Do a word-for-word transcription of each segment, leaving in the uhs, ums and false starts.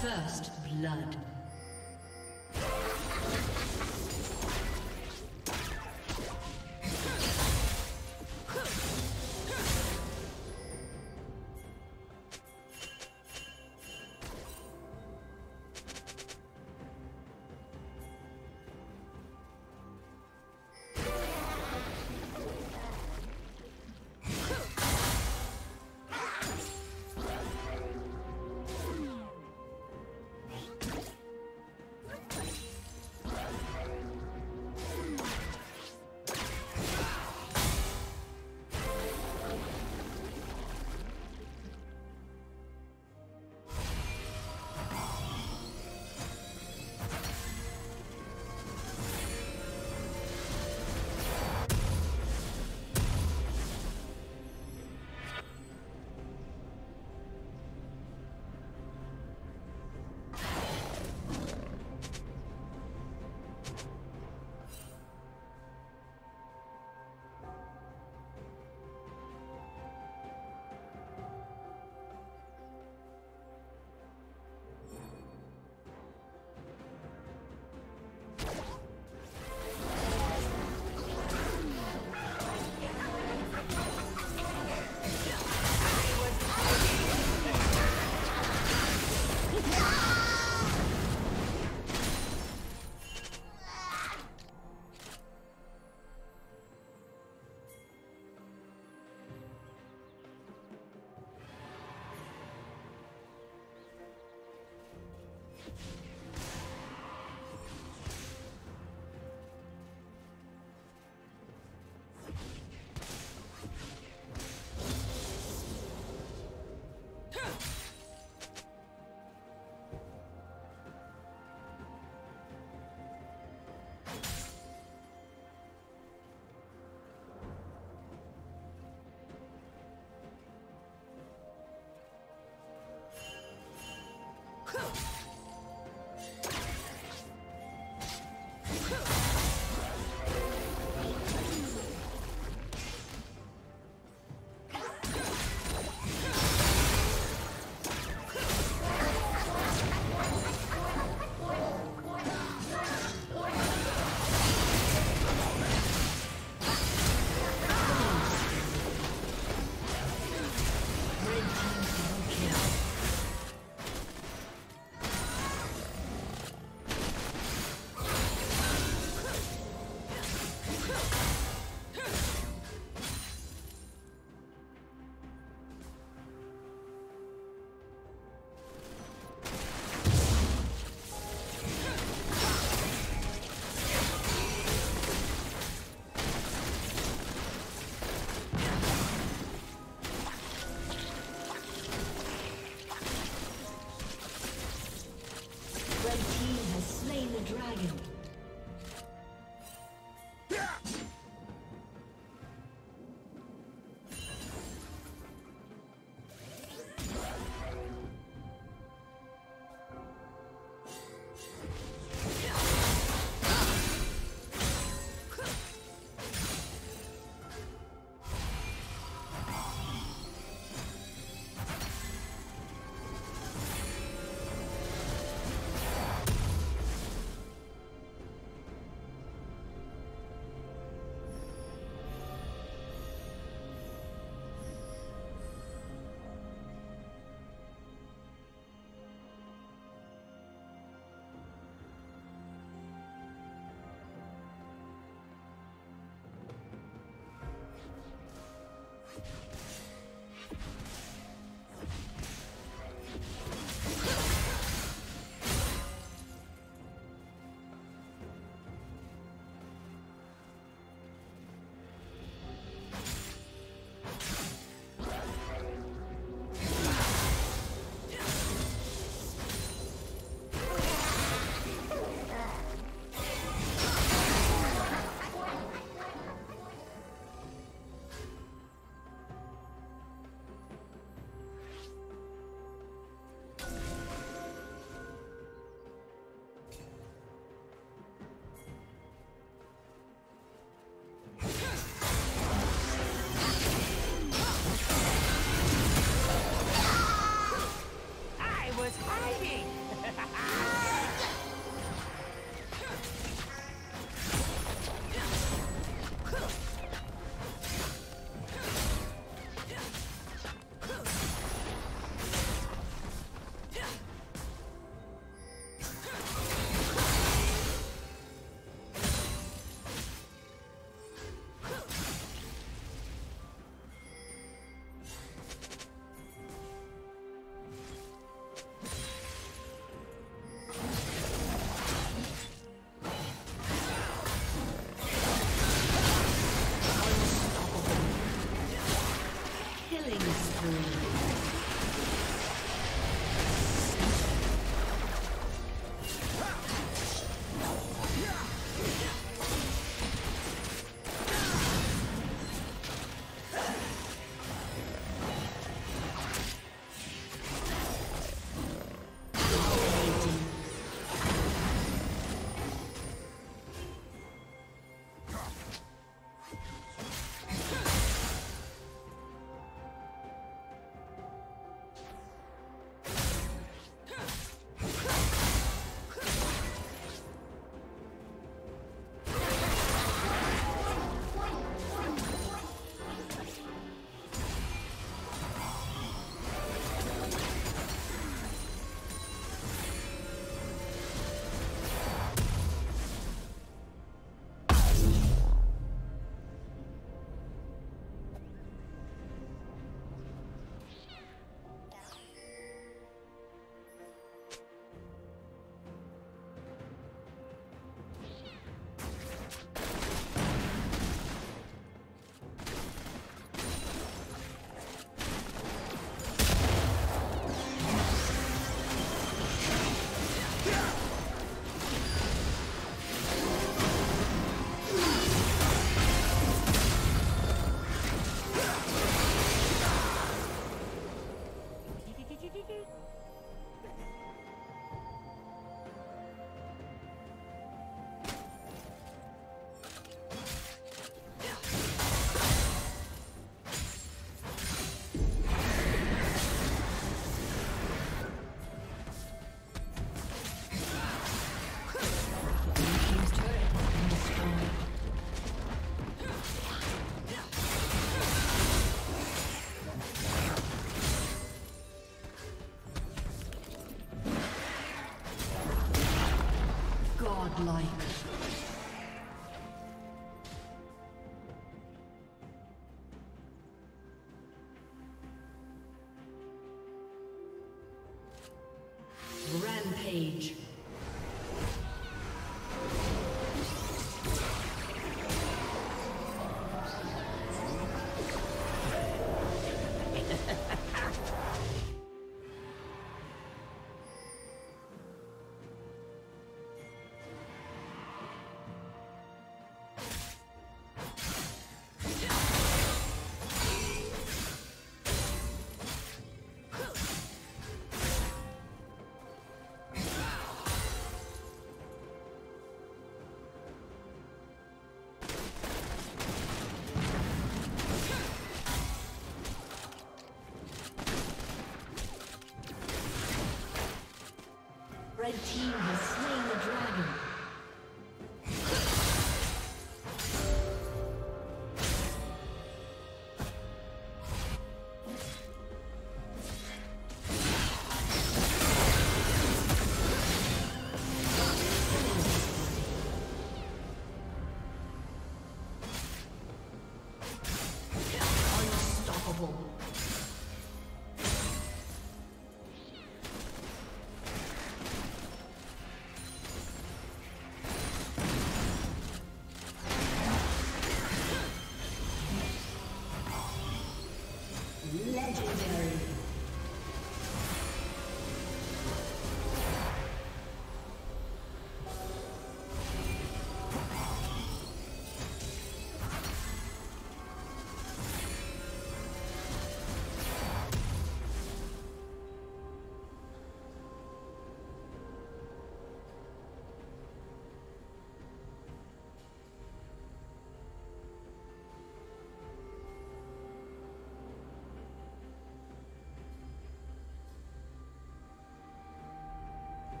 First blood. Hiding! Like. The team has slain the dragon.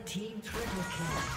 Red team triple kill.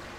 Blue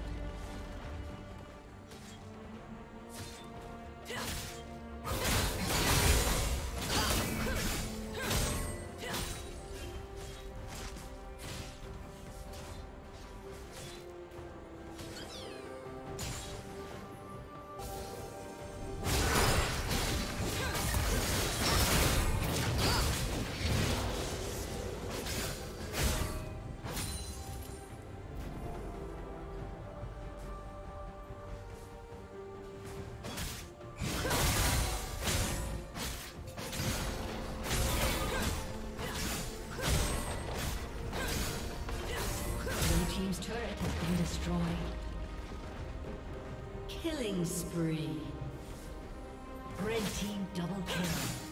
been destroyed. Killing spree. Red team double kill.